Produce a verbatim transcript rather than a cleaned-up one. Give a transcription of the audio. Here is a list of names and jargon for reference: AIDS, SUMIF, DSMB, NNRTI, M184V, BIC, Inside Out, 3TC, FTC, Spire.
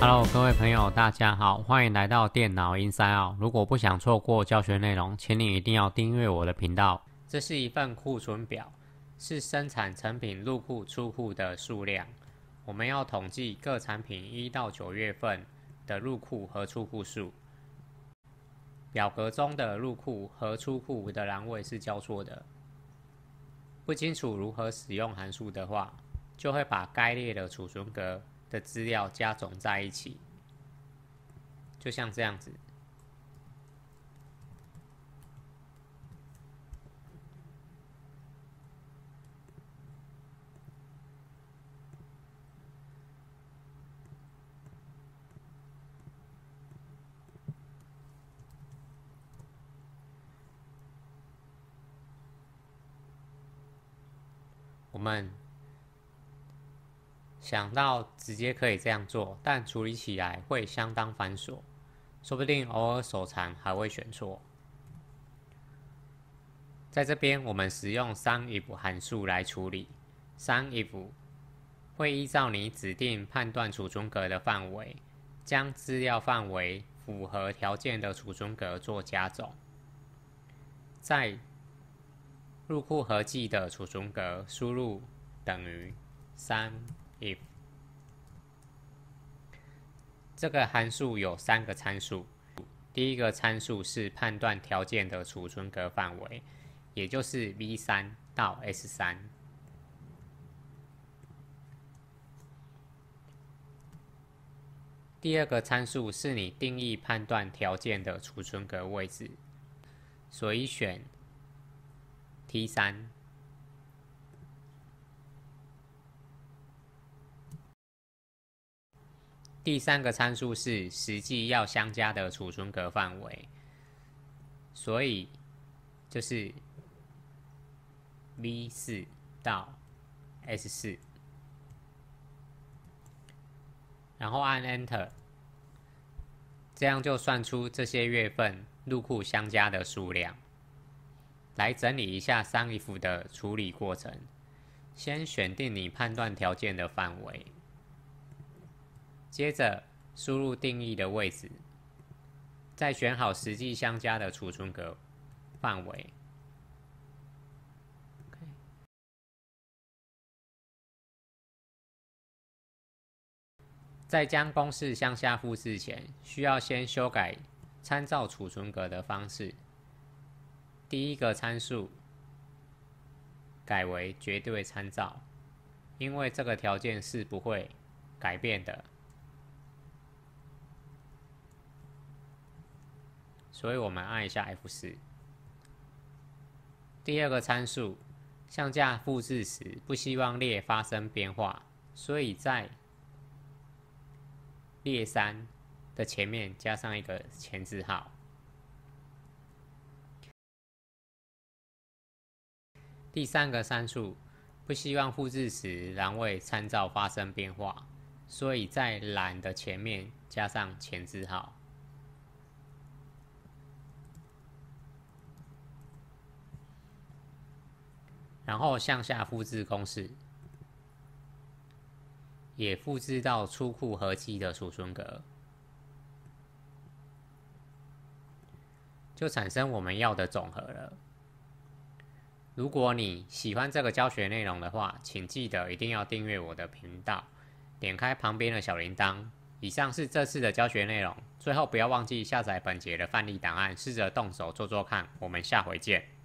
Hello， 各位朋友，大家好，欢迎来到电脑 Inside Out。如果不想错过教学内容，请你一定要订阅我的频道。这是一份库存表，是生产产品入库、出库的数量。我们要统计各产品一到九月份的入库和出库数。表格中的入库和出库的栏位是交错的。不清楚如何使用函数的话，就会把该列的储存格 的资料加总在一起，就像这样子。我们 想到直接可以这样做，但处理起来会相当繁琐，说不定偶尔手残还会选错。在这边，我们使用 SUMIF 函数来处理。SUMIF 会依照你指定判断储存格的范围，将资料范围符合条件的储存格做加总。在入库合计的储存格输入等于 SUMIF。 if 这个函数有三个参数，第一个参数是判断条件的储存格范围，也就是 V 三 到 S 三。第二个参数是你定义判断条件的储存格位置，所以选 T 三。 第三个参数是实际要相加的储存格范围，所以就是 V 四 到 S 四， 然后按 Enter， 这样就算出这些月份入库相加的数量。来整理一下SUMIF的处理过程，先选定你判断条件的范围。 接着输入定义的位置，再选好实际相加的储存格范围。在将公式向下复制前，需要先修改参照储存格的方式。第一个参数改为绝对参照，因为这个条件是不会改变的。 所以我们按一下 F 四。第二个参数向下复制时，不希望列发生变化，所以在列三的前面加上一个前置号。第三个参数不希望复制时栏位参照发生变化，所以在栏的前面加上前置号。 然后向下复制公式，也复制到出库合计的储存格，就产生我们要的总和了。如果你喜欢这个教学内容的话，请记得一定要订阅我的频道，点开旁边的小铃铛。以上是这次的教学内容，最后不要忘记下载本节的范例档案，试着动手做做看。我们下回见。